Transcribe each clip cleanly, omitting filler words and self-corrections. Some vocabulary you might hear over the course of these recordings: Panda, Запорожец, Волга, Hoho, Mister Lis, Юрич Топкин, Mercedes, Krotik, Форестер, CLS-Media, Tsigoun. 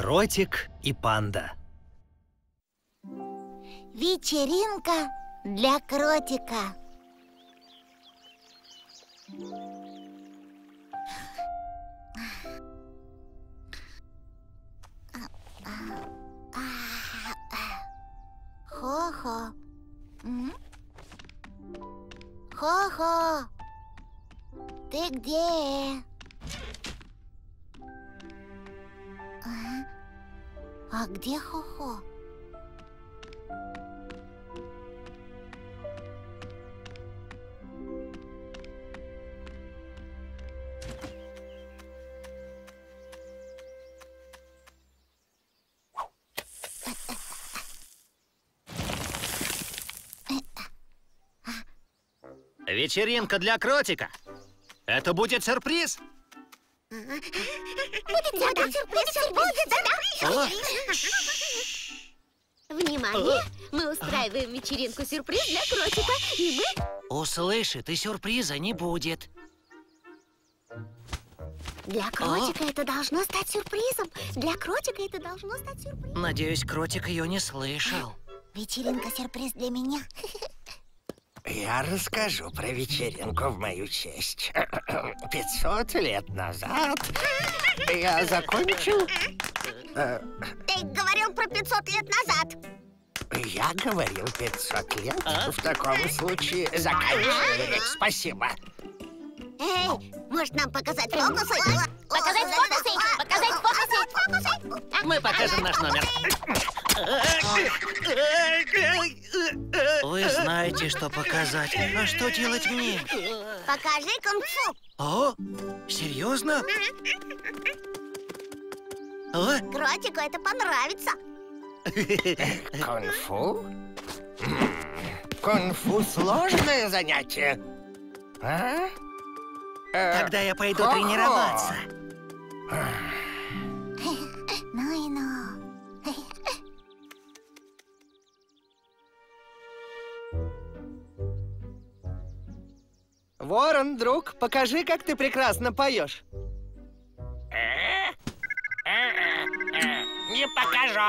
Кротик и панда. Вечеринка для кротика. Хо-хо. Хо-хо, ты где? А где Хо-хо? Вечеринка для кротика. Это будет сюрприз. Будет сюрприз. Внимание, мы устраиваем вечеринку-сюрприз для кротика, и мы... Услышит, и сюрприза не будет. Для кротика это должно стать сюрпризом. Для кротика это должно стать сюрпризом. Надеюсь, кротик ее не слышал. Вечеринка-сюрприз для меня. Я расскажу про вечеринку в мою честь. 500 лет назад я закончил... Ты говорил про 500 лет назад. Я говорил 500 лет. В таком случае заканчиваю. Спасибо. Эй, может нам показать фокусы? Показать фокусы! Показать фокусы! Мы покажем наш номер. Вы знаете, что показать. А что делать мне? Покажи кунг-фу. О, серьезно? Кротику это понравится. Кунг-фу? Кунг-фу сложное занятие. А? Тогда я пойду тренироваться. Ну и ну. Ворон, друг, покажи, как ты прекрасно поешь. Не покажу.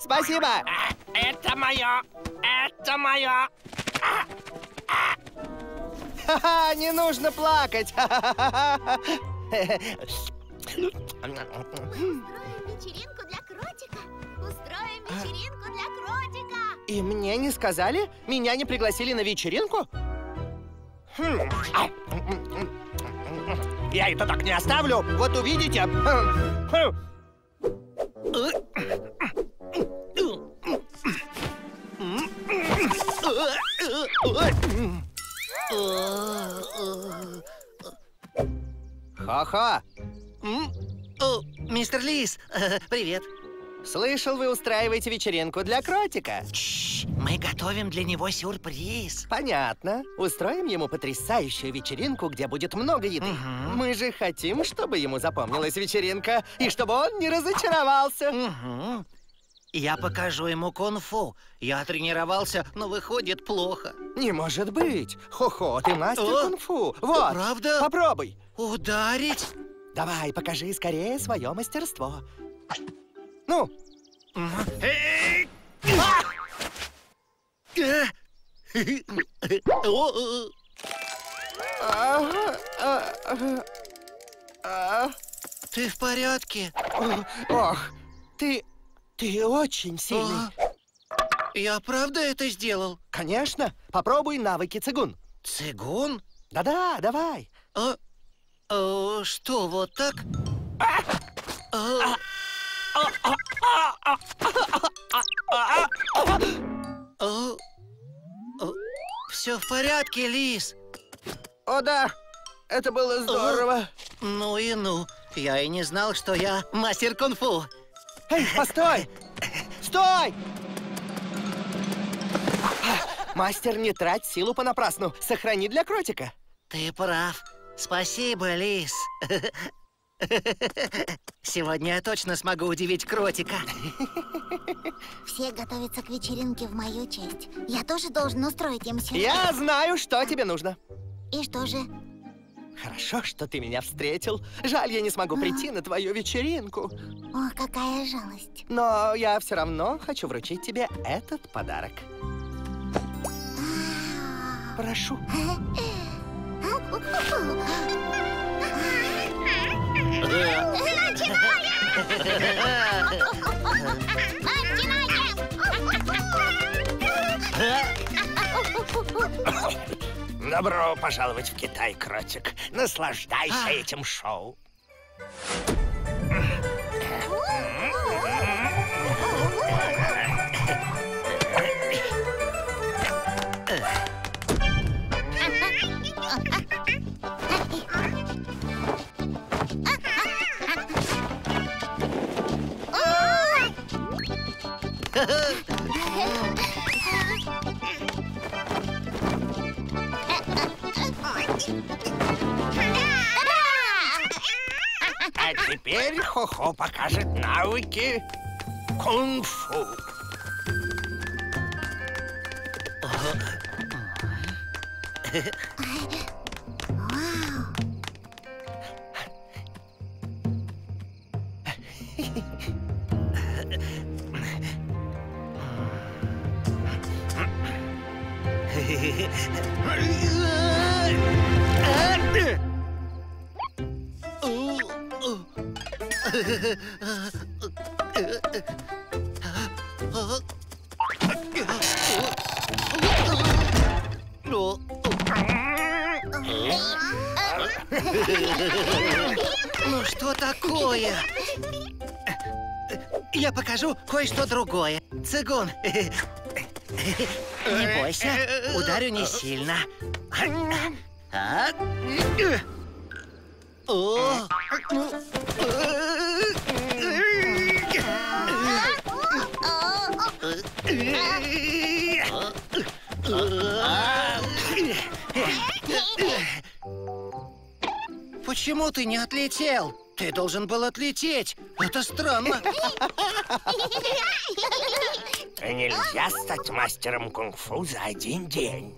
Спасибо. Это мое. Это мое. Не нужно плакать. Устроим вечеринку для кротика. Устроим вечеринку для кротика. И мне не сказали? Меня не пригласили на вечеринку? Я это так не оставлю. Вот увидите. Хо-хо. Мистер Лис, привет. Слышал, вы устраиваете вечеринку для кротика. Мы готовим для него сюрприз. Понятно. Устроим ему потрясающую вечеринку, где будет много еды. Мы же хотим, чтобы ему запомнилась вечеринка, и чтобы он не разочаровался. Я покажу ему кунг-фу. Я тренировался, но выходит плохо. Не может быть. Хо-хо, ты мастер кунг-фу. Вот, правда? Попробуй. Ударить? Давай, покажи скорее свое мастерство. Ну! Ты в порядке? Ох, ты очень сильный. Я правда это сделал? Конечно. Попробуй навыки Tsigoun. Tsigoun? Да-да, давай. Что, вот так? Все в порядке, Лис. О, да. Это было здорово. Ну и ну. Я и не знал, что я мастер кунг-фу. Эй, постой! Стой! Мастер, не трать силу понапрасну. Сохрани для кротика. Ты прав. Спасибо, Лис. Сегодня я точно смогу удивить кротика. Все готовятся к вечеринке в мою честь. Я тоже должен устроить им сюрприз. Я знаю, что тебе нужно. И что же? Хорошо, что ты меня встретил. Жаль, я не смогу прийти на твою вечеринку. О, какая жалость. Но я все равно хочу вручить тебе этот подарок. Прошу. Добро пожаловать в Китай, Кротик. Наслаждайся этим шоу. А теперь Хо-Хо покажет навыки кунг-фу. Ну что такое? Я покажу кое-что другое. Tsigoun. Не бойся, ударю не сильно. Почему ты не отлетел? Ты должен был отлететь. Это странно. Нельзя стать мастером кунг-фу за один день.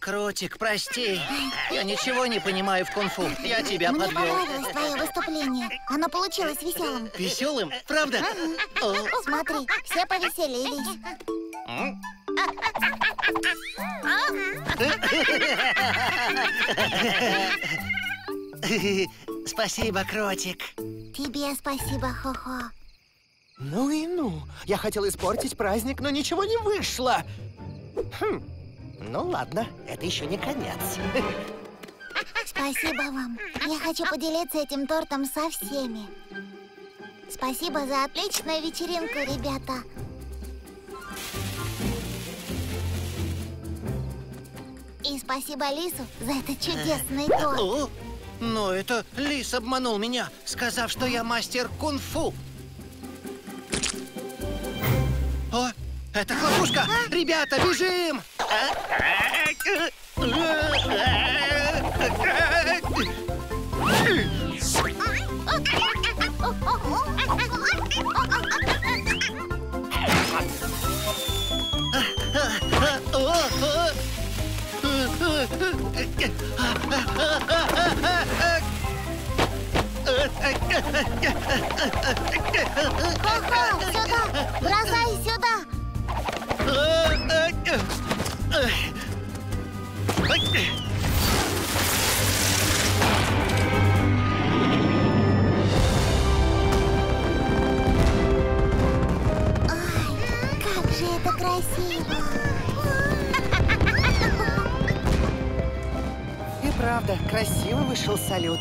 Кротик, прости. Я ничего не понимаю в кунг-фу. Я тебя подвел. Мне понравилось твое выступление. Оно получилось веселым. Веселым? Правда? Смотри, все повеселились. Спасибо, Кротик. Тебе спасибо, Хо-Хо. Ну и ну. Я хотел испортить праздник, но ничего не вышло. Хм. Ну ладно, это еще не конец. Спасибо вам. Я хочу поделиться этим тортом со всеми. Спасибо за отличную вечеринку, ребята. И спасибо Лису за этот чудесный торт. Но это Лис обманул меня, сказав, что я мастер кунг-фу. О, это хлопушка! Ребята, бежим! Хо-Хо, сюда! Бросай сюда! Ой, как же это красиво! Правда, красиво вышел салют.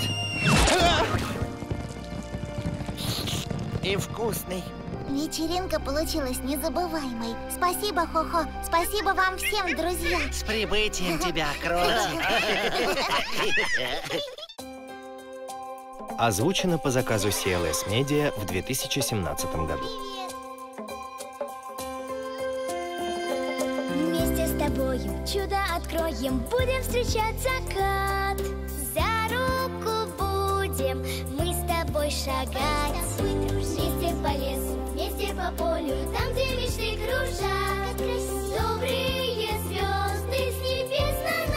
И вкусный. Вечеринка получилась незабываемой. Спасибо, Хо-Хо. Спасибо вам всем, друзья. С прибытием тебя, Кротик. Озвучено по заказу CLS-Media в 2017 году. Чудо откроем, будем встречать закат. За руку будем мы с тобой шагать. Вместе по лесу, вместе по полю, там, где мечты кружат. Добрые звезды с небес на нас.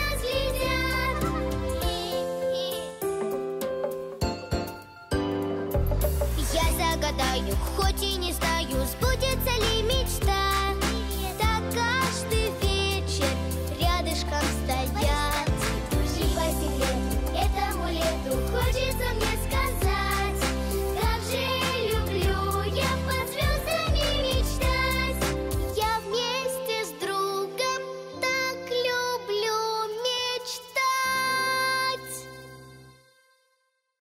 мечтаю, хоть и не сдаюсь, сбудется ли мечта?